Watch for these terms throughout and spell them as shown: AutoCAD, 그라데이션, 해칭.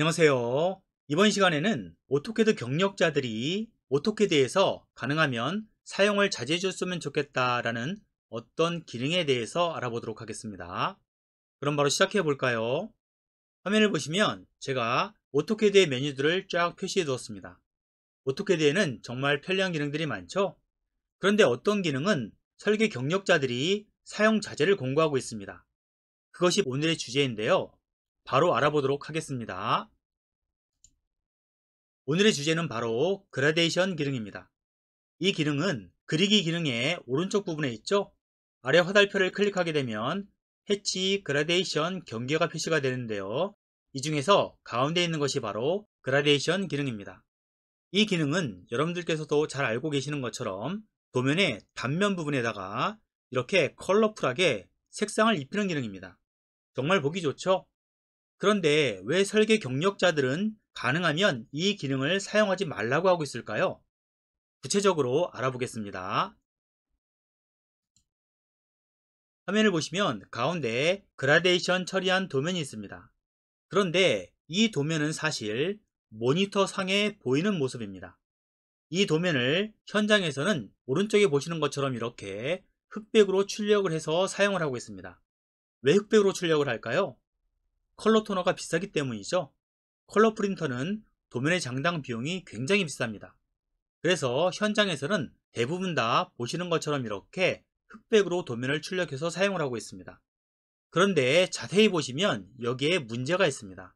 안녕하세요. 이번 시간에는 AutoCAD 경력자들이 AutoCAD에서 가능하면 사용을 자제해줬으면 좋겠다라는 어떤 기능에 대해서 알아보도록 하겠습니다. 그럼 바로 시작해 볼까요? 화면을 보시면 제가 AutoCAD의 메뉴들을 쫙 표시해 두었습니다. AutoCAD에는 정말 편리한 기능들이 많죠? 그런데 어떤 기능은 설계 경력자들이 사용 자제를 공고하고 있습니다. 그것이 오늘의 주제인데요. 바로 알아보도록 하겠습니다. 오늘의 주제는 바로 그라데이션 기능입니다. 이 기능은 그리기 기능의 오른쪽 부분에 있죠? 아래 화살표를 클릭하게 되면 해치, 그라데이션, 경계가 표시가 되는데요. 이 중에서 가운데 있는 것이 바로 그라데이션 기능입니다. 이 기능은 여러분들께서도 잘 알고 계시는 것처럼 도면의 단면 부분에다가 이렇게 컬러풀하게 색상을 입히는 기능입니다. 정말 보기 좋죠? 그런데 왜 설계 경력자들은 가능하면 이 기능을 사용하지 말라고 하고 있을까요? 구체적으로 알아보겠습니다. 화면을 보시면 가운데 그라데이션 처리한 도면이 있습니다. 그런데 이 도면은 사실 모니터 상에 보이는 모습입니다. 이 도면을 현장에서는 오른쪽에 보시는 것처럼 이렇게 흑백으로 출력을 해서 사용을 하고 있습니다. 왜 흑백으로 출력을 할까요? 컬러 토너가 비싸기 때문이죠. 컬러 프린터는 도면의 장당 비용이 굉장히 비쌉니다. 그래서 현장에서는 대부분 다 보시는 것처럼 이렇게 흑백으로 도면을 출력해서 사용을 하고 있습니다. 그런데 자세히 보시면 여기에 문제가 있습니다.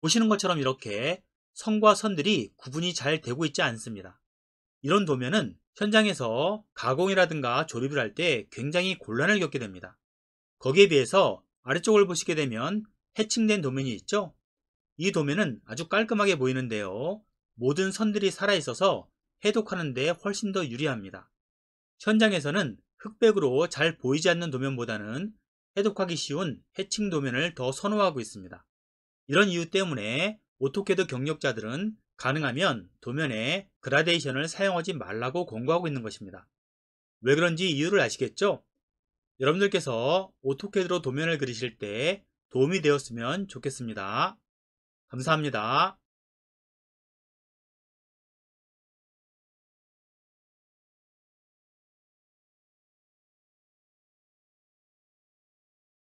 보시는 것처럼 이렇게 선과 선들이 구분이 잘 되고 있지 않습니다. 이런 도면은 현장에서 가공이라든가 조립을 할 때 굉장히 곤란을 겪게 됩니다. 거기에 비해서 아래쪽을 보시게 되면 해칭된 도면이 있죠? 이 도면은 아주 깔끔하게 보이는데요. 모든 선들이 살아있어서 해독하는데 훨씬 더 유리합니다. 현장에서는 흑백으로 잘 보이지 않는 도면보다는 해독하기 쉬운 해칭 도면을 더 선호하고 있습니다. 이런 이유 때문에 AutoCAD 경력자들은 가능하면 도면에 그라데이션을 사용하지 말라고 권고하고 있는 것입니다. 왜 그런지 이유를 아시겠죠? 여러분들께서 AutoCAD로 도면을 그리실 때 도움이 되었으면 좋겠습니다. 감사합니다.